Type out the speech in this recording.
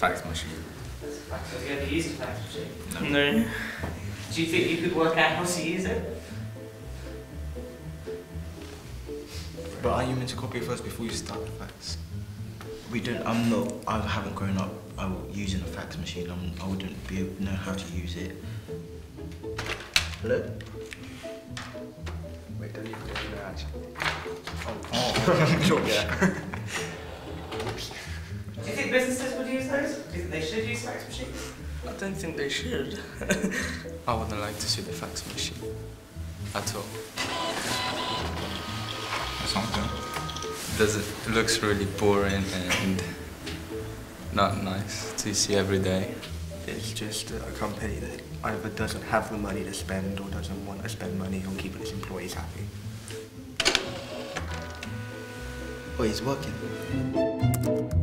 Fax machine. That's a fax machine. Have you ever used a fax machine? No. No. Do you think you could work out how to use it? But are you meant to copy it first before you start the fax? We don't. I haven't grown up using a fax machine. I wouldn't be able to know how to use it. Hello? Wait, don't you put it in there actually? Oh. Sure, yeah. Do you think businesses would use those? Do you think they should use fax machines? I don't think they should. I wouldn't like to see the fax machine at all. Something. It looks really boring and not nice to see every day. It's just a company that either doesn't have the money to spend or doesn't want to spend money on keeping its employees happy. Oh, he's working.